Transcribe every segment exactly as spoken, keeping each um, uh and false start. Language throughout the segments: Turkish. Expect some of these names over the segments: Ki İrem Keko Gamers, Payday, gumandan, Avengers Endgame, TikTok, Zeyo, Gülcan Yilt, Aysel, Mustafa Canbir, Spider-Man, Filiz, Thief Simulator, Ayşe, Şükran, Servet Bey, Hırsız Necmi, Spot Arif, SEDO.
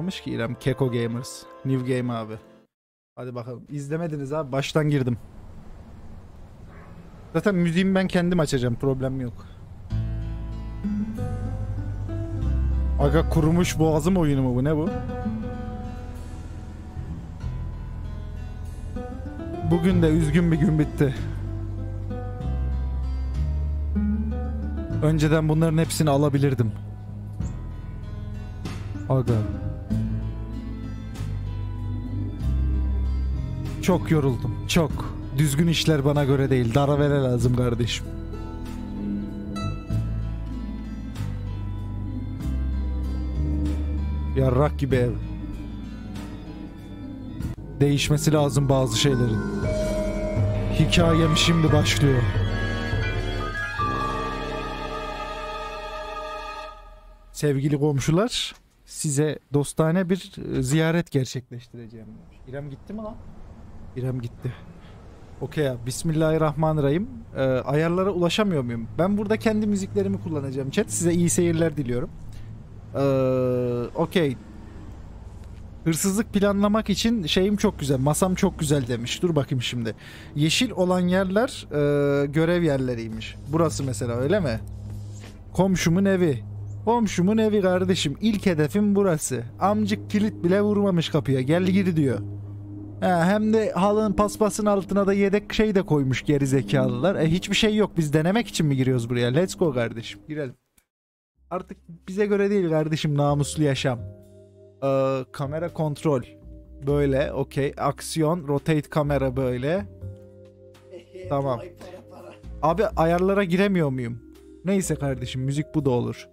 yapmamış ki İrem Keko Gamers. New Game abi. Hadi bakalım. İzlemediniz abi. Baştan girdim. Zaten müziğimi ben kendim açacağım. Problem yok. Aga kurumuş boğazım oyunu mu bu? Ne bu? Bugün de üzgün bir gün bitti. Önceden bunların hepsini alabilirdim. Aga. Çok yoruldum. Çok. Düzgün işler bana göre değil. Daravere lazım kardeşim. Yarrak gibi ev. Değişmesi lazım bazı şeylerin. Hikayem şimdi başlıyor. Sevgili komşular, size dostane bir ziyaret gerçekleştireceğim. İrem gitti mi lan? İrem gitti. Okey ya. Bismillahirrahmanirrahim. Ee, ayarlara ulaşamıyor muyum? Ben burada kendi müziklerimi kullanacağım chat. Size iyi seyirler diliyorum. Ee, Okey. Hırsızlık planlamak için şeyim çok güzel. Masam çok güzel demiş. Dur bakayım şimdi. Yeşil olan yerler e, görev yerleriymiş. Burası mesela, öyle mi? Komşumun evi. Komşumun evi kardeşim. İlk hedefim burası. Amcık kilit bile vurmamış kapıya. Gel gir diyor. Ha, hem de halının paspasın altına da yedek şey de koymuş gerizekalılar. E, hiçbir şey yok. Biz denemek için mi giriyoruz buraya? Let's go kardeşim. Girelim. Artık bize göre değil kardeşim namuslu yaşam. Ee, kamera kontrol. Böyle. Okey. Aksiyon. Rotate kamera böyle. Tamam. Abi ayarlara giremiyor muyum? Neyse kardeşim. Müzik bu da olur.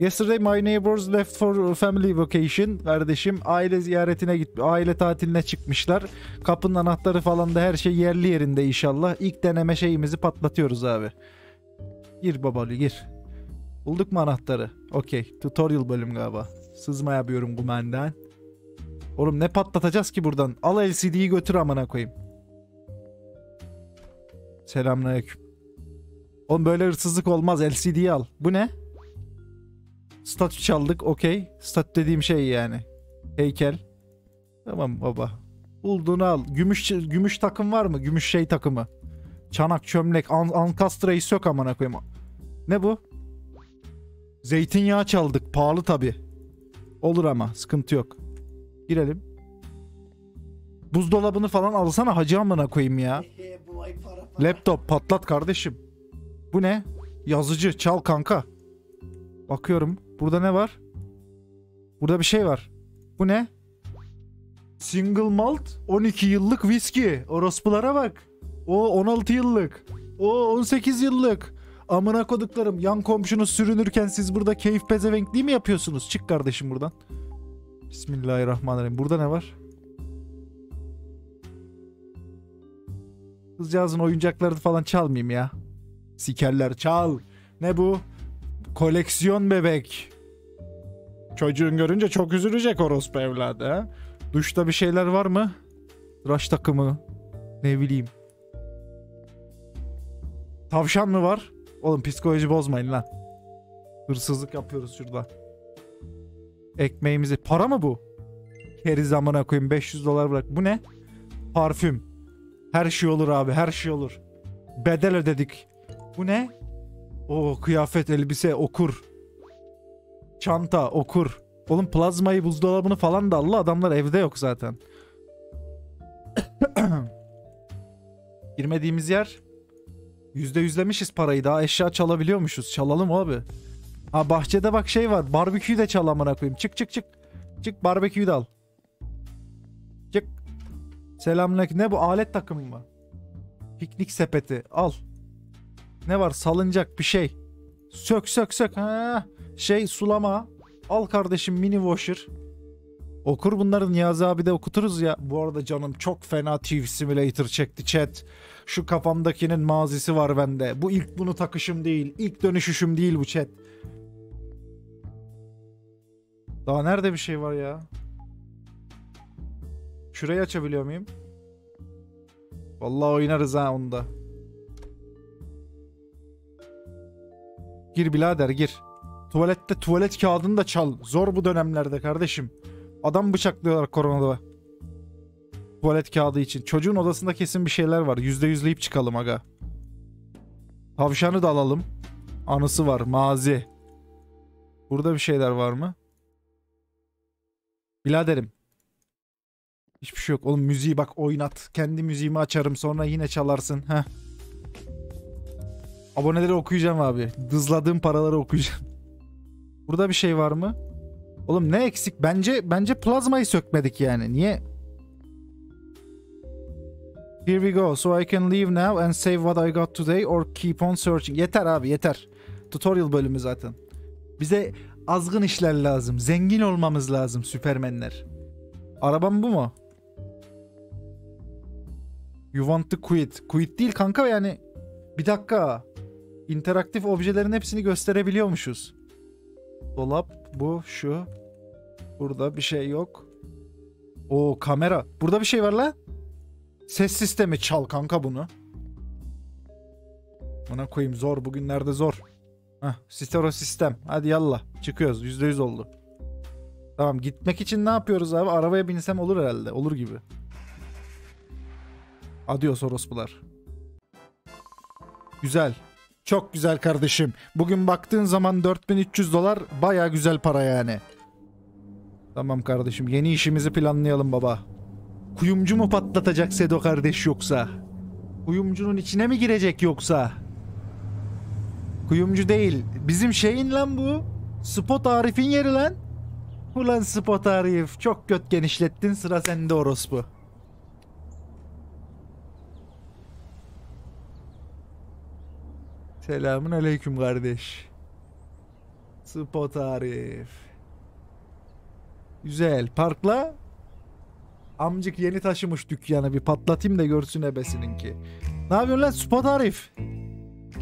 Yesterday my neighbors left for family vacation. Kardeşim aile ziyaretine gitmiş. Aile tatiline çıkmışlar. Kapının anahtarı falan da her şey yerli yerinde inşallah. İlk deneme şeyimizi patlatıyoruz abi. Gir babalı gir. Bulduk mu anahtarı? Okey. Tutorial bölüm galiba. Sızma yapıyorum kumenden. Oğlum ne patlatacağız ki buradan? Al L C D'yi götür amına koyayım. Selamünaleyküm. Oğlum böyle hırsızlık olmaz. L C D'yi al. Bu ne? Statü çaldık. Okey. Statü dediğim şey yani. Heykel. Tamam baba. Bulduğunu al. Gümüş gümüş takım var mı? Gümüş şey takımı. Çanak, çömlek, an ankastreyi sök amına koyayım. Ne bu? Zeytinyağı çaldık. Pahalı tabi. Olur ama. Sıkıntı yok. Girelim. Buzdolabını falan alsana hacı amına koyayım ya. Laptop patlat kardeşim. Bu ne? Yazıcı. Çal kanka. Bakıyorum. Burada ne var? Burada bir şey var. Bu ne? Single malt. on iki yıllık viski. Orospulara bak. O on altı yıllık. O on sekiz yıllık. Amına koduklarım, yan komşunuz sürünürken siz burada keyif pezevenkliği mi yapıyorsunuz? Çık kardeşim buradan. Bismillahirrahmanirrahim. Burada ne var? Kızcağızın oyuncaklarını falan çalmayayım ya. Sikerler çal. Ne bu? Koleksiyon bebek. Çocuğun görünce çok üzülecek orospu evladı. He? Duşta bir şeyler var mı? Tıraş takımı. Ne bileyim. Tavşan mı var? Oğlum psikoloji bozmayın lan. Hırsızlık yapıyoruz şurada. Ekmeğimizi. Para mı bu? Her zamana koyayım. beş yüz dolar bırak. Bu ne? Parfüm. Her şey olur abi. Her şey olur. Bedel ödedik. Bu ne? O kıyafet, elbise, okur. Çanta, okur. Oğlum plazmayı, buzdolabını falan da Allah, adamlar evde yok zaten. Girmediğimiz yer... Yüzde yüzlemişiz parayı, daha eşya çalabiliyormuşuz. Çalalım abi. Ha bahçede bak şey var, barbeküyü de çal amına koyayım. Çık çık çık. Çık barbeküyü de al. Çık. Selamünaleyküm. Ne bu, alet takımı mı? Piknik sepeti al. Ne var, salıncak bir şey. Sök sök sök. Ha, şey sulama. Al kardeşim mini washer. Okur bunların Niyazi abi de okuturuz ya. Bu arada canım çok fena Thief Simulator çekti chat. Şu kafamdakinin mazisi var bende. Bu ilk bunu takışım değil. İlk dönüşüşüm değil bu chat. Daha nerede bir şey var ya? Şurayı açabiliyor muyum? Vallahi oynarız ha onda. Gir birader gir. Tuvalette tuvalet kağıdını da çal. Zor bu dönemlerde kardeşim. Adam bıçaklıyorlar koronada. Tuvalet kağıdı için. Çocuğun odasında kesin bir şeyler var. Yüzde yüzleyip çıkalım aga. Tavşanı da alalım. Anısı var. Mazi. Burada bir şeyler var mı? Biraderim. Hiçbir şey yok. Oğlum müziği bak oynat. Kendi müziğimi açarım. Sonra yine çalarsın. Heh. Aboneleri okuyacağım abi. Dızladığım paraları okuyacağım. Burada bir şey var mı? Oğlum ne eksik? Bence bence plazmayı sökmedik yani. Niye? Here we go. So I can leave now and save what I got today or keep on searching. Yeter abi yeter. Tutorial bölümü zaten. Bize azgın işler lazım. Zengin olmamız lazım süpermenler. Arabam bu mu? You want to quit. Quit değil kanka yani. Bir dakika. İnteraktif objelerin hepsini gösterebiliyormuşuz. Dolap bu şu. Burada bir şey yok. Oo kamera. Burada bir şey var lan. Ses sistemi çal kanka bunu. Buna koyayım zor. Bugünlerde zor. Heh, stereo sistem. Hadi yallah. Çıkıyoruz. yüzde yüz oldu. Tamam gitmek için ne yapıyoruz abi? Arabaya binsem olur herhalde. Olur gibi. Adios orospular. Güzel. Çok güzel kardeşim. Bugün baktığın zaman dört bin üç yüz dolar baya güzel para yani. Tamam kardeşim. Yeni işimizi planlayalım baba. Kuyumcu mu patlatacak Sedo kardeş yoksa? Kuyumcunun içine mi girecek yoksa? Kuyumcu değil. Bizim şeyin lan bu. Spot Arif'in yeri lan. Ulan Spot Arif. Çok göt genişlettin. Sıra sende orospu. Selamun aleyküm kardeş. Spot Arif. Güzel. Parkla. Amcık yeni taşımış dükkanı. Bir patlatayım da görsün ebesininki. Ne yapıyorsun lan Spot Arif?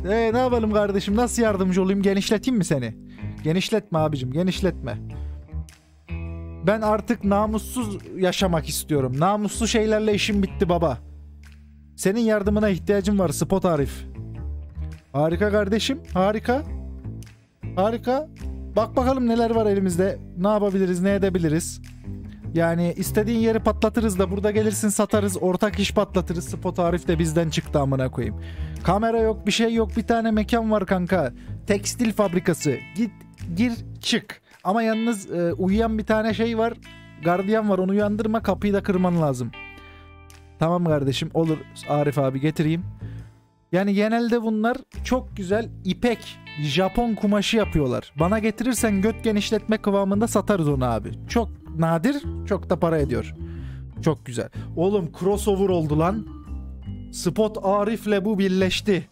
Eee ne yapalım kardeşim? Nasıl yardımcı olayım? Genişleteyim mi seni? Genişletme abicim. Genişletme. Ben artık namussuz yaşamak istiyorum. Namuslu şeylerle işim bitti baba. Senin yardımına ihtiyacım var Spot Arif. Harika kardeşim. Harika. Harika. Bak bakalım neler var elimizde. Ne yapabiliriz? Ne edebiliriz? Yani istediğin yeri patlatırız da burada gelirsin satarız. Ortak iş patlatırız. Spot Arif de bizden çıktı amına koyayım. Kamera yok. Bir şey yok. Bir tane mekan var kanka. Tekstil fabrikası. Git gir çık. Ama yalnız e, uyuyan bir tane şey var. Gardiyan var. Onu uyandırma. Kapıyı da kırman lazım. Tamam kardeşim. Olur Arif abi getireyim. Yani genelde bunlar çok güzel ipek Japon kumaşı yapıyorlar. Bana getirirsen göt genişletme kıvamında satarız onu abi. Çok nadir, çok da para ediyor. Çok güzel. Oğlum crossover oldu lan. Spot Arif'le bu birleşti.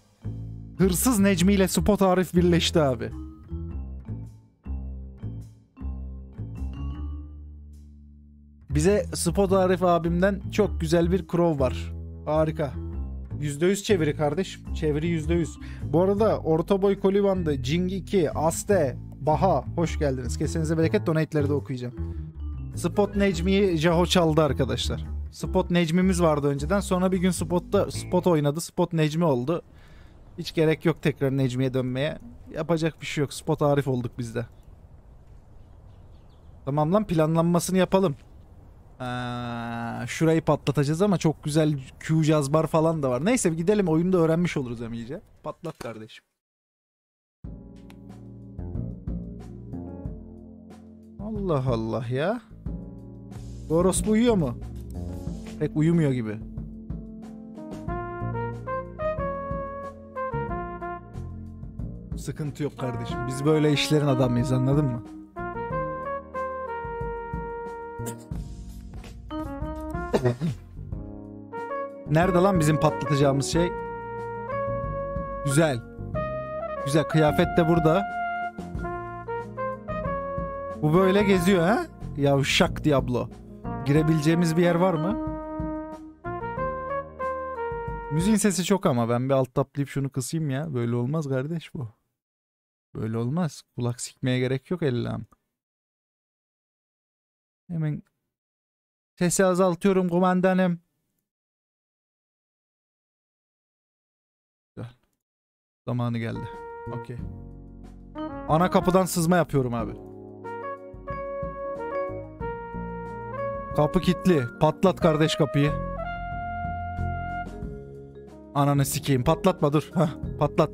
Hırsız Necmi ile Spot Arif birleşti abi. Bize Spot Arif abimden çok güzel bir crow var. Harika. yüzde yüz çeviri kardeşim. Çeviri yüzde yüz. Bu arada Ortaboy Kolivan'da, Cing iki, Aste, Baha hoş geldiniz. Kesinize bereket, donate'leri de okuyacağım. Spot Necmi'yi Jaho çaldı arkadaşlar. Spot Necmi'miz vardı önceden. Sonra bir gün Spot'ta Spot oynadı. Spot Necmi oldu. Hiç gerek yok tekrar Necmi'ye dönmeye. Yapacak bir şey yok. Spot Arif olduk biz de. Tamam lan planlanmasını yapalım. Aa, şurayı patlatacağız ama çok güzel Q cazbar falan da var. Neyse gidelim, oyunu da öğrenmiş oluruz hem iyice. Patlat kardeşim. Allah Allah ya. Orospu uyuyor mu? Pek uyumuyor gibi. Sıkıntı yok kardeşim. Biz böyle işlerin adamıyız, anladın mı? Nerede lan bizim patlatacağımız şey? Güzel. Güzel, kıyafet de burada. Bu böyle geziyor ha? Yavşak Diablo. Girebileceğimiz bir yer var mı? Müziğin sesi çok ama ben bir alt taplayıp şunu kısayım ya. Böyle olmaz kardeş bu. Böyle olmaz. Kulak sikmeye gerek yok ellam. Hemen sesi azaltıyorum kumandanım. Güzel. Zamanı geldi. Okey. Ana kapıdan sızma yapıyorum abi. Kapı kilitli. Patlat kardeş kapıyı. Ananı sikeyim. Patlatma dur. Heh, patlat.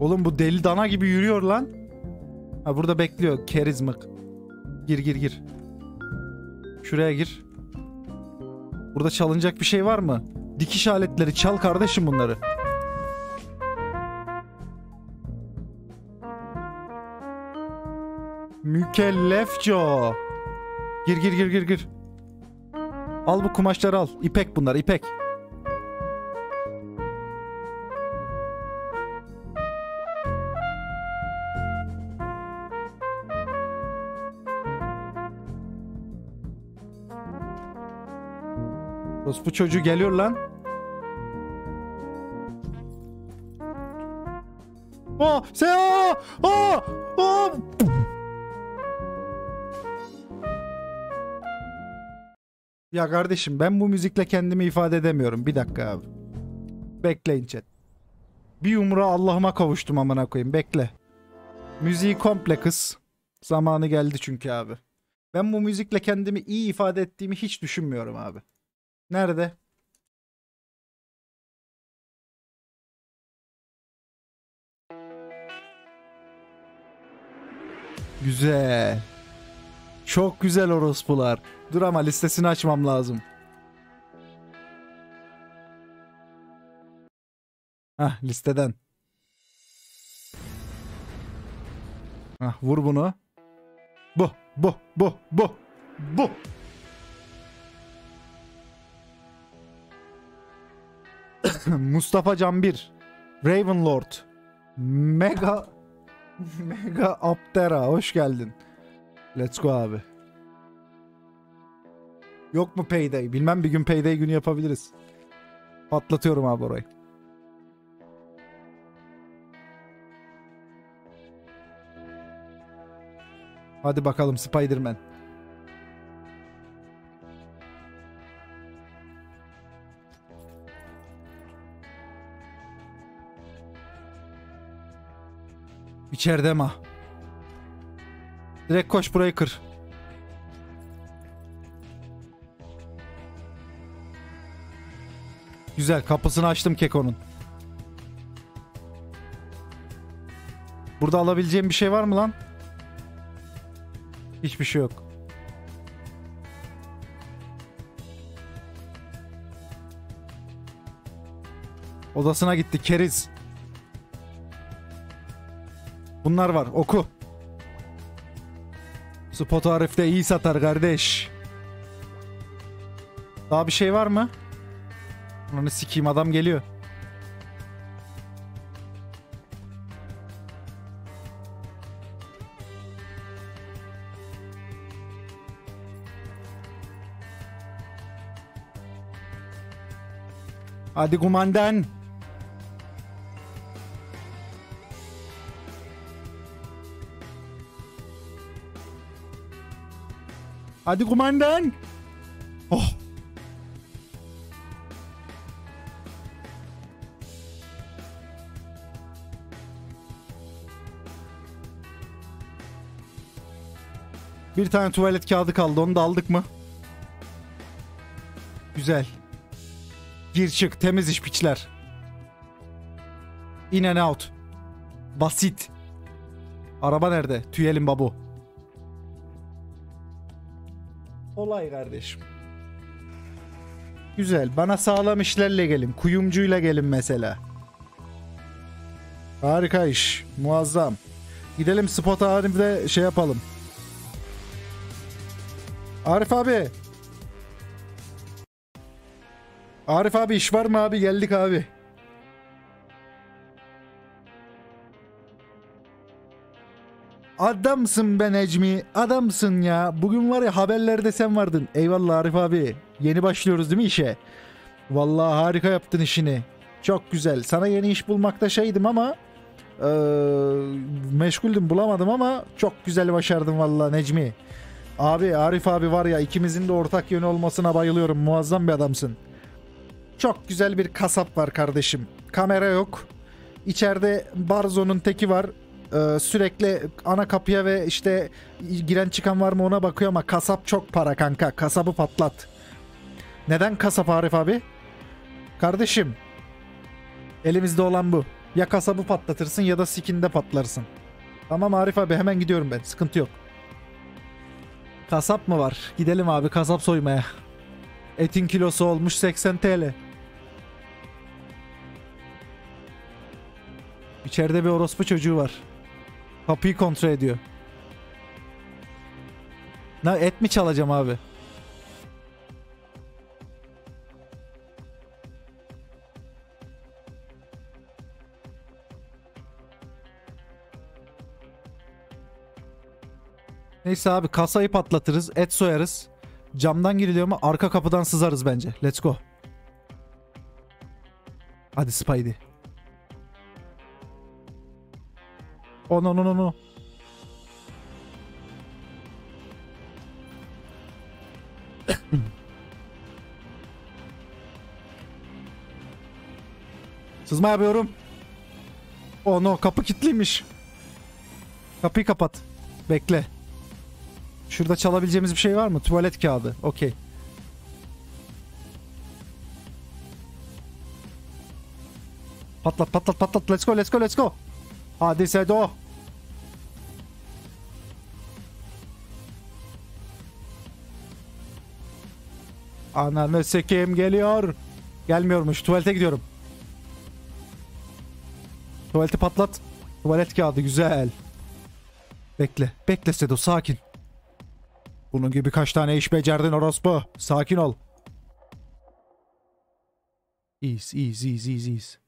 Oğlum bu deli dana gibi yürüyor lan. Ha burada bekliyor. Kerizmık. Gir gir gir. Şuraya gir. Burada çalınacak bir şey var mı? Dikiş aletleri çal kardeşim bunları. Mükellefco. Gir gir gir gir gir. Al bu kumaşları al. İpek bunlar ipek. Bu çocuğu geliyor lan. Oh, se o, oh, oh. Ya kardeşim ben bu müzikle kendimi ifade edemiyorum. Bir dakika abi. Bekleyin chat. Bir yumruğa Allah'ıma kavuştum amına koyayım. Bekle. Müziği komple kız. Zamanı geldi çünkü abi. Ben bu müzikle kendimi iyi ifade ettiğimi hiç düşünmüyorum abi. Nerede? Güzel. Çok güzel orospular. Dur ama listesini açmam lazım. Hah listeden. Hah vur bunu. Bu, bu, bu, bu, bu. Mustafa Canbir, Ravenlord, Mega Mega Aptera hoş geldin. Let's go abi. Yok mu Payday? Bilmem bir gün Payday günü yapabiliriz. Patlatıyorum abi orayı. Hadi bakalım Spider-Man. İçeride ma. Direkt koş burayı kır. Güzel kapısını açtım Keko'nun. Burada alabileceğim bir şey var mı lan? Hiçbir şey yok. Odasına gitti keriz. Bunlar var. Oku. Spot Arif de iyi satar kardeş. Daha bir şey var mı? Onu sikeyim adam geliyor. Hadi kumandan. Hadi kumandan. Oh. Bir tane tuvalet kağıdı kaldı. Onu da aldık mı? Güzel. Gir çık. Temiz iş piçler. In and out. Basit. Araba nerede? Tüyelim babu. Olay kardeşim. Güzel. Bana sağlam işlerle gelin. Kuyumcuyla gelin mesela. Harika iş. Muazzam. Gidelim Spot Arif'de şey yapalım. Arif abi. Arif abi iş var mı abi? Geldik abi. Adamsın be Necmi. Adamsın ya. Bugün var ya haberlerde sen vardın. Eyvallah Arif abi. Yeni başlıyoruz değil mi işe? Vallahi harika yaptın işini. Çok güzel. Sana yeni iş bulmakta şeydim ama ee, meşguldüm bulamadım ama çok güzel başardın vallahi Necmi. Abi Arif abi var ya ikimizin de ortak yönü olmasına bayılıyorum. Muazzam bir adamsın. Çok güzel bir kasap var kardeşim. Kamera yok. İçeride Barzo'nun teki var. Ee, sürekli ana kapıya ve işte giren çıkan var mı ona bakıyor ama kasap çok para kanka. Kasabı patlat. Neden kasap Arif abi? Kardeşim, elimizde olan bu. Ya kasabı patlatırsın ya da sikinde patlarsın. Tamam Arif abi, hemen gidiyorum ben. Sıkıntı yok. Kasap mı var? Gidelim abi kasap soymaya. Etin kilosu olmuş seksen TL. İçeride bir orospu çocuğu var. Kapıyı kontrol ediyor. Na et mi çalacağım abi? Neyse abi, kasayı patlatırız, et soyarız. Camdan giriliyor ama arka kapıdan sızarız bence. Let's go. Hadi Spidey. Oh no no no no. Sızma yapıyorum. Oh no, kapı kilitliymiş. Kapıyı kapat. Bekle. Şurada çalabileceğimiz bir şey var mı? Tuvalet kağıdı. Okey. Patlat patlat patlat. Let's go let's go let's go. Hadi Sedo. Ananı sikeyim, geliyor. Gelmiyormuş. Tuvalete gidiyorum. Tuvaleti patlat. Tuvalet kağıdı güzel. Bekle. Bekle Sedo, sakin. Bunun gibi kaç tane iş becerdin orospu? Sakin ol. İz, iz, iz, iz, iz.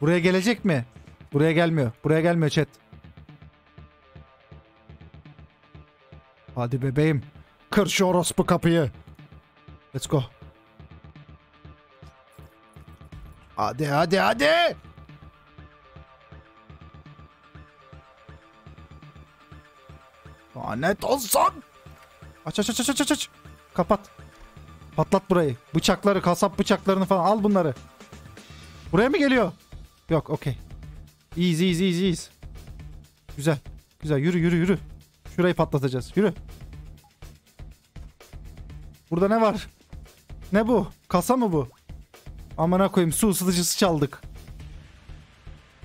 Buraya gelecek mi? Buraya gelmiyor. Buraya gelmiyor chat. Hadi bebeğim. Kır şu orospu kapıyı. Let's go. Hadi hadi hadi. Lanet olsun. Aç aç aç aç aç aç. Kapat. Patlat burayı. Bıçakları, kasap bıçaklarını falan al bunları. Buraya mı geliyor? Yok, okey. Easy easy easy easy. Güzel. Güzel, yürü yürü yürü. Şurayı patlatacağız. Yürü. Burada ne var? Ne bu? Kasa mı bu? Amına koyayım, su ısıtıcısı çaldık.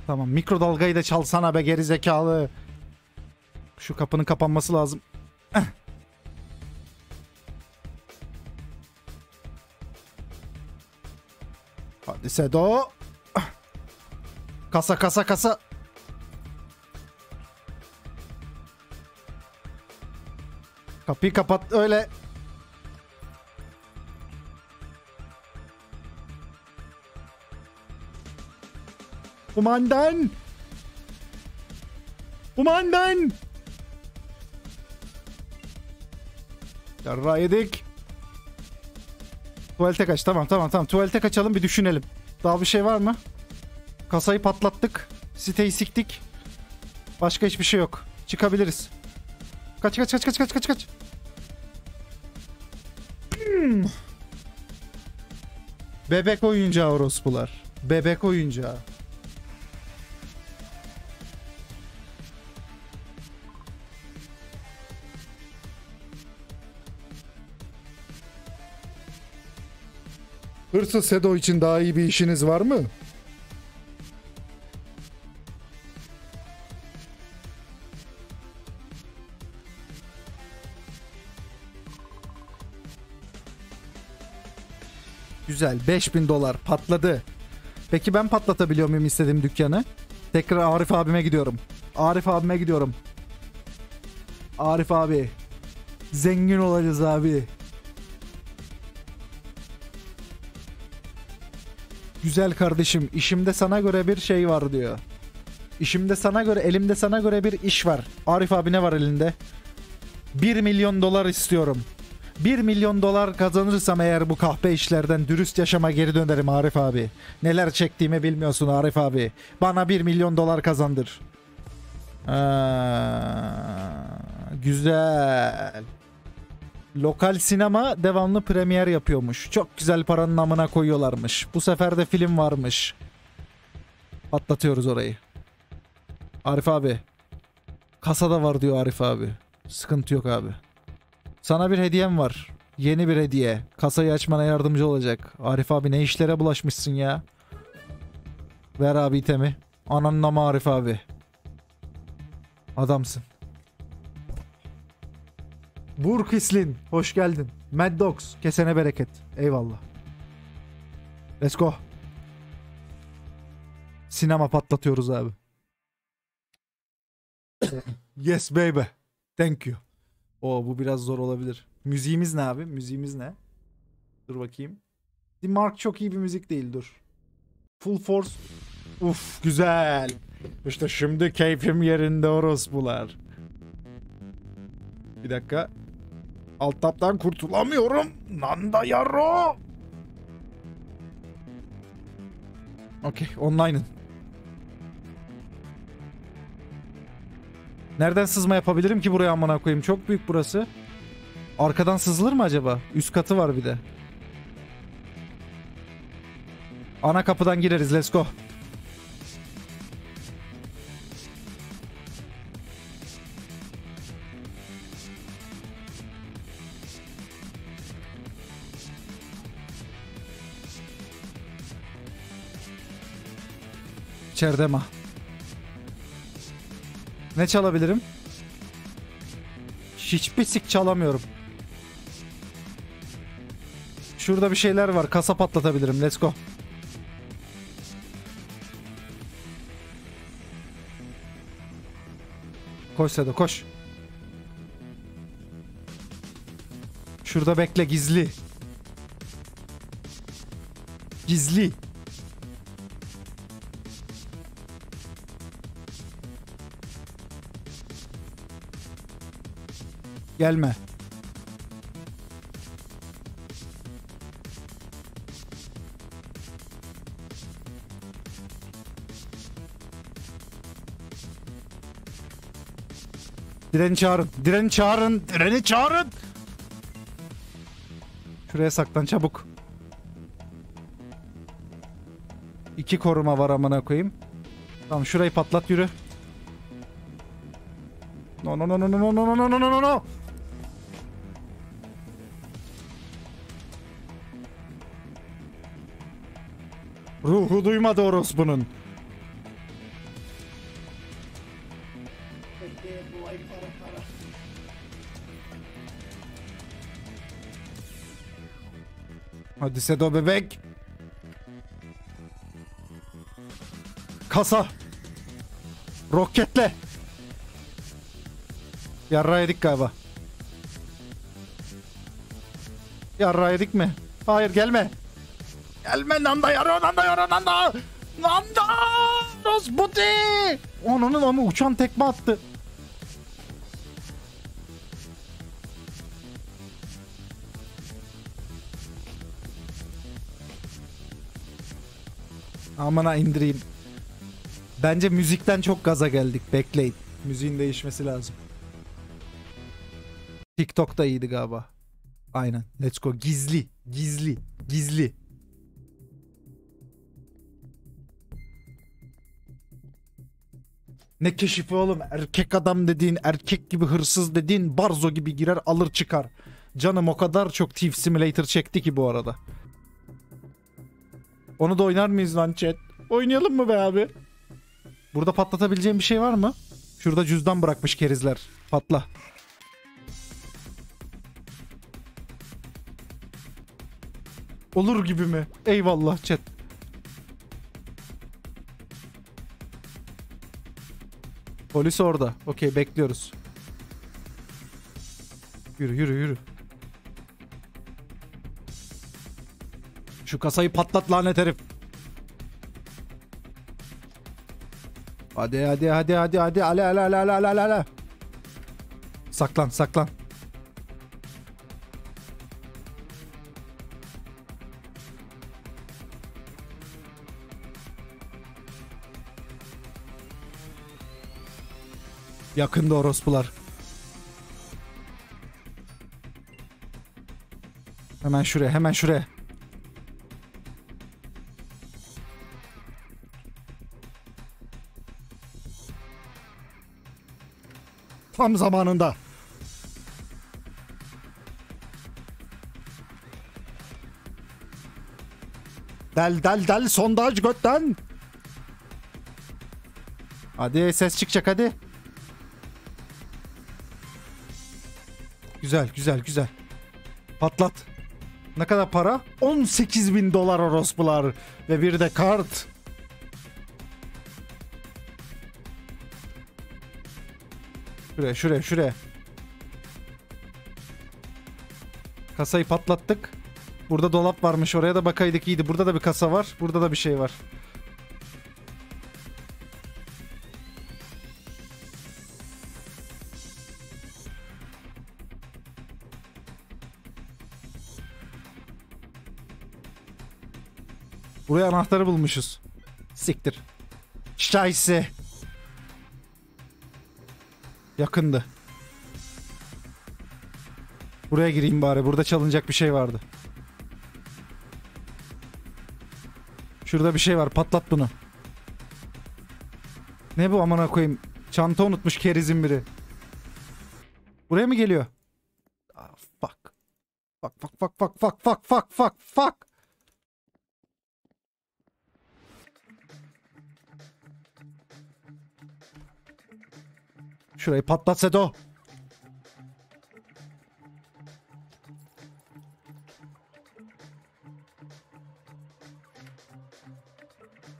Tamam, mikrodalgayı da çalsana be gerizekalı. Şu kapının kapanması lazım. Hadi Sedo. Kasa kasa kasa. Kapıyı kapat öyle. Kumandan! Kumandan! Yarra yedik. Tuvalete kaç. Tamam tamam tamam. Tuvalete kaçalım, bir düşünelim. Daha bir şey var mı? Kasayı patlattık. Siteyi siktik. Başka hiçbir şey yok. Çıkabiliriz. Kaç kaç kaç kaç kaç kaç kaç. Hmm. Bebek oyuncağı orospular. Bebek oyuncağı. Hırsız Sedo için daha iyi bir işiniz var mı? Güzel, beş bin dolar patladı. Peki ben patlatabiliyor muyum istediğim dükkanı? Tekrar Arif abime gidiyorum. Arif abime gidiyorum. Arif abi. Zengin olacağız abi. Güzel kardeşim, işimde sana göre bir şey var diyor. İşimde sana göre, elimde sana göre bir iş var. Arif abi ne var elinde? bir milyon dolar istiyorum. bir milyon dolar kazanırsam eğer bu kahpe işlerden dürüst yaşama geri dönerim Arif abi. Neler çektiğimi bilmiyorsun Arif abi. Bana bir milyon dolar kazandır. Aa, güzel. Lokal sinema devamlı premier yapıyormuş. Çok güzel paranın amına koyuyorlarmış. Bu sefer de film varmış. Patlatıyoruz orayı. Arif abi. Kasada var diyor Arif abi. Sıkıntı yok abi. Sana bir hediyem var. Yeni bir hediye. Kasayı açmana yardımcı olacak. Arif abi ne işlere bulaşmışsın ya. Ver abi itemi. Ananlama Arif abi. Adamsın. Burkislin. Hoş geldin. Mad Dogs. Kesene bereket. Eyvallah. Let's go. Sinema patlatıyoruz abi. Yes baby. Thank you. Oo, bu biraz zor olabilir. Müziğimiz ne abi? Müziğimiz ne? Dur bakayım. The Mark çok iyi bir müzik değil, dur. Full Force. Uf güzel. İşte şimdi keyfim yerinde orospular. Bir dakika. Alt taptan kurtulamıyorum. Nanda yaro. Okey, online'ın. Nereden sızma yapabilirim ki buraya amına koyayım? Çok büyük burası. Arkadan sızılır mı acaba? Üst katı var bir de. Ana kapıdan gireriz. Let's go. İçeride ma. Ne çalabilirim? Hiçbir sik çalamıyorum. Şurada bir şeyler var. Kasa patlatabilirim. Let's go. Koş Sedo koş. Şurada bekle, gizli. Gizli. Gelme. Direni çağırın. Direni çağırın. Direni çağırın. Şuraya saklan çabuk. İki koruma var amına koyayım. Tamam şurayı patlat yürü. No no no no no no no no no no. Ruhu duymadı orospunun. Hadi Sedo bebek. Kasa. Roketle. Yarra yedik galiba. Yarra yedik mi? Hayır gelme. Gelme nanda yaro nanda yaro nanda. Nanda. Nasbuti. Onun ama uçan tekme attı. Amına indireyim. Bence müzikten çok gaza geldik. Bekleyin. Müziğin değişmesi lazım. TikTok da iyiydi galiba. Aynen. Let's go. Gizli. Gizli. Gizli. Ne keşifi oğlum. Erkek adam dediğin, erkek gibi hırsız dediğin barzo gibi girer alır çıkar. Canım o kadar çok Thief Simulator çekti ki bu arada. Onu da oynar mıyız lan chat? Oynayalım mı be abi? Burada patlatabileceğim bir şey var mı? Şurada cüzdan bırakmış kerizler. Patla. Olur gibi mi? Eyvallah chat. Polis orada. Okey bekliyoruz. Yürü yürü yürü. Şu kasayı patlat lanet herif. Hadi hadi hadi hadi hadi ale ale ale ale ale ale. Saklan saklan. Yakında orospular. Hemen şuraya, hemen şuraya. Tam zamanında. Del del del sondaj götten. Hadi ses çıkacak hadi. Güzel güzel güzel. Patlat. Ne kadar para? on sekiz bin dolar orospular. Ve bir de kart. Şuraya şuraya şuraya. Kasayı patlattık. Burada dolap varmış, oraya da bakaydık iyiydi. Burada da bir kasa var. Burada da bir şey var. Buraya anahtarı bulmuşuz. Siktir. Şayse. Yakındı. Buraya gireyim bari. Burada çalınacak bir şey vardı. Şurada bir şey var. Patlat bunu. Ne bu amına koyayım? Çanta unutmuş kerizin biri. Buraya mı geliyor? Ah, fuck. Fuck fuck fuck fuck fuck fuck fuck fuck fuck. Şurayı patlat Sedo.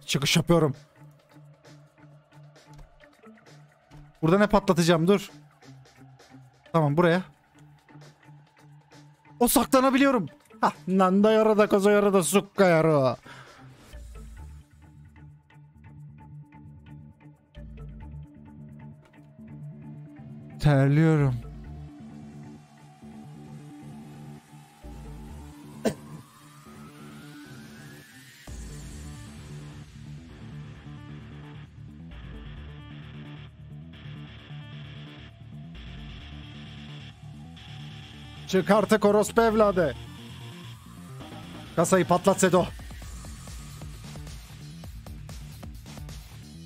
Çıkış yapıyorum. Burada ne patlatacağım? Dur. Tamam buraya. O saklanabiliyorum. Hah. Nanda yarada koza yarada sukka yarada. Terliyorum. Çık artık orospu evladı. Kasayı patlat Sedo.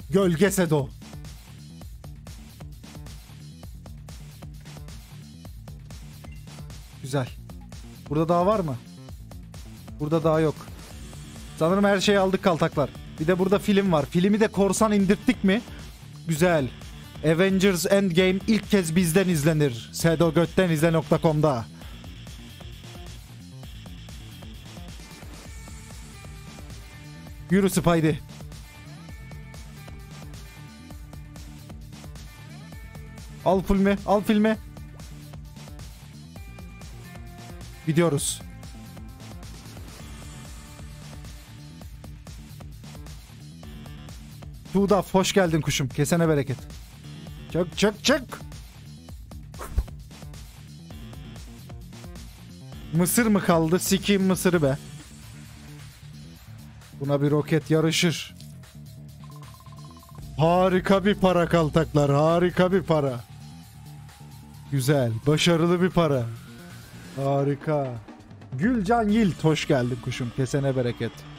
Gölge Sedo. Güzel. Burada daha var mı? Burada daha yok. Sanırım her şeyi aldık kaltaklar. Bir de burada film var. Filmi de korsan indirttik mi? Güzel. Avengers Endgame ilk kez bizden izlenir. sedo götten izle nokta com'da. Yürü Spidey. Al filmi. Al filmi. Gidiyoruz. Tuğdaf hoş geldin kuşum. Kesene bereket. Çık çık çık. Mısır mı kaldı? Sikiyim mısırı be. Buna bir roket yarışır. Harika bir para kaltaklar. Harika bir para. Güzel. Başarılı bir para. Harika. Gülcan Yilt hoş geldin kuşum. Kesene bereket.